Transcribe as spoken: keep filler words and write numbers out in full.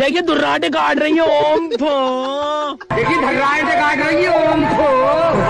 देखिए धर्राटे काट रही है ओम थो देखिए धर्राटे काट रही है ओम थो।